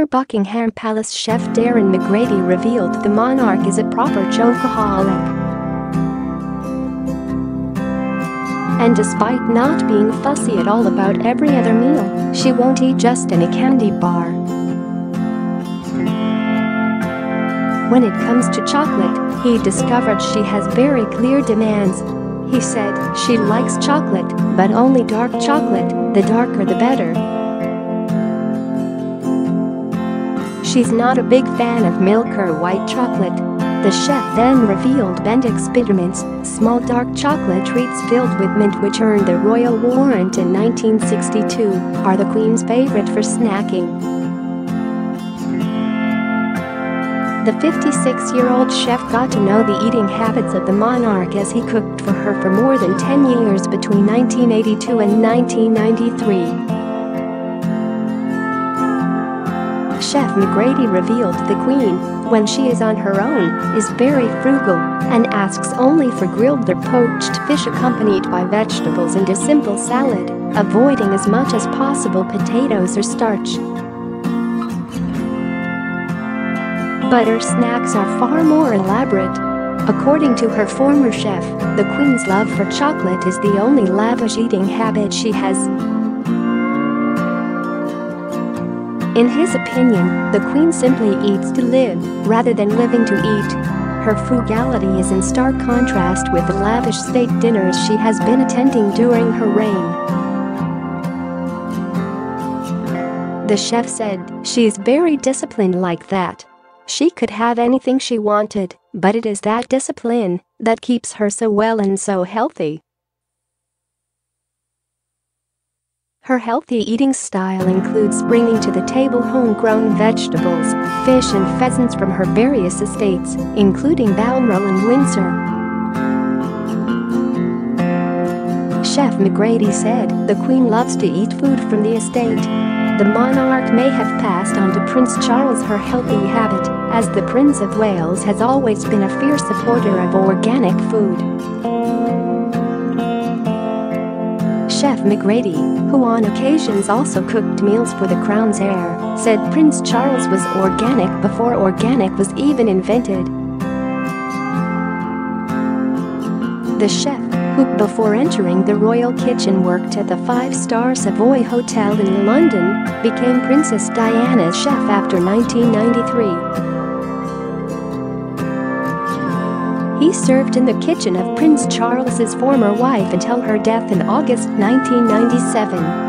Former Buckingham Palace chef Darren McGrady revealed the monarch is a proper chocoholic. And despite not being fussy at all about every other meal, she won't eat just any candy bar. When it comes to chocolate, he discovered she has very clear demands. He said she likes chocolate, but only dark chocolate, the darker the better. She's not a big fan of milk or white chocolate. The chef then revealed Bendicks Bittermints, small dark chocolate treats filled with mint which earned the Royal Warrant in 1962, are the Queen's favorite for snacking. The 56-year-old chef got to know the eating habits of the monarch as he cooked for her for more than 10 years between 1982 and 1993. Chef McGrady revealed the Queen, when she is on her own, is very frugal and asks only for grilled or poached fish accompanied by vegetables and a simple salad, avoiding as much as possible potatoes or starch. But her snacks are far more elaborate. According to her former chef, the Queen's love for chocolate is the only lavish eating habit she has. In his opinion, the Queen simply eats to live, rather than living to eat. Her frugality is in stark contrast with the lavish state dinners she has been attending during her reign. The chef said, "She's very disciplined like that. She could have anything she wanted, but it is that discipline that keeps her so well and so healthy." Her healthy eating style includes bringing to the table homegrown vegetables, fish and pheasants from her various estates, including Balmoral and Windsor. Chef McGrady said, "The Queen loves to eat food from the estate." The monarch may have passed on to Prince Charles her healthy habit, as the Prince of Wales has always been a fierce supporter of organic food. Chef McGrady, who on occasions also cooked meals for the Crown's heir, said Prince Charles was organic before organic was even invented. The chef, who before entering the royal kitchen worked at the five-star Savoy Hotel in London, became Princess Diana's chef after 1993. He served in the kitchen of Prince Charles's former wife until her death in August 1997.